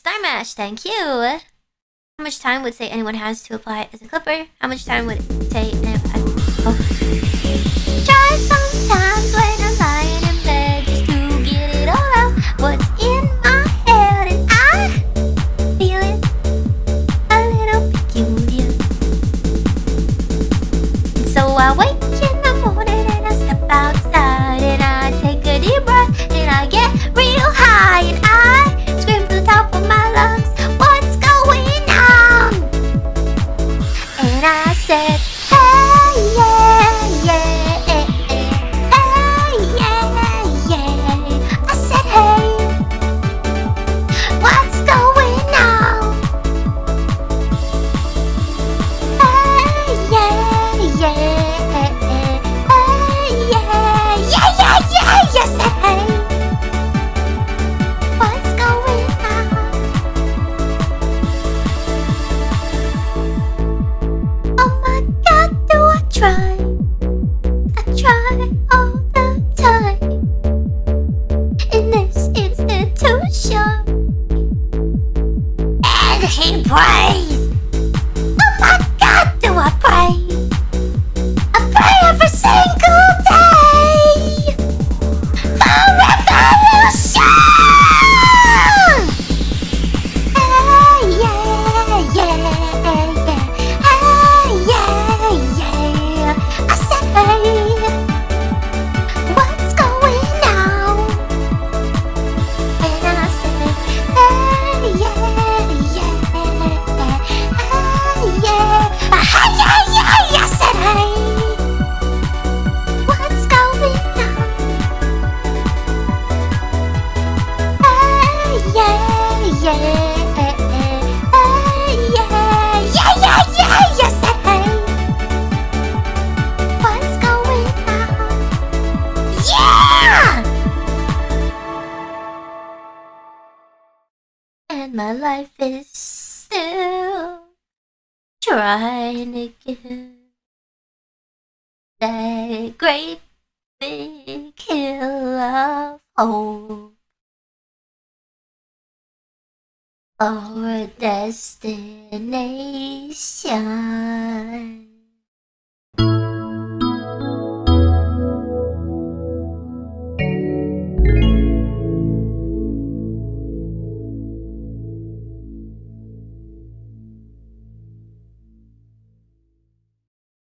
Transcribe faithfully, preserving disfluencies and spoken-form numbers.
Star Mash, thank you. How much time would say anyone has to apply as a clipper? How much time would it say? No, I, oh. Just sometimes when I'm lying in bed, just to get it all out. What's in my head and I feel it a little peculiar. And so I wait in the morning and I step outside and I take a deep breath and I get real high and I scream to the top of my lungs, what's going on? And I said, hey, yeah, yeah, eh, eh, hey, yeah, yeah. I said, hey, what's going on? Hey, yeah, yeah, eh, eh, hey, yeah, yeah, yeah, yeah, yeah, I said, hey. What's going on? Oh my god, do I try? I try all the time. In this institution, and he prays. Oh my god, do I pray? I pray every single day. For revolution! Hey, yeah, yeah, yeah. Hey, yeah, yeah. I said, hey, what's going on? And I said, hey, yeah, yeah. Hey, yeah. Hey, yeah, yeah. I said, hey, what's going on? Hey, yeah, yeah, eh, eh. Hey, yeah, yeah, yeah, yeah, yes, eh, hey. What's going on? Yeah! And my life is still trying to get that great big hill of hope. Our destination.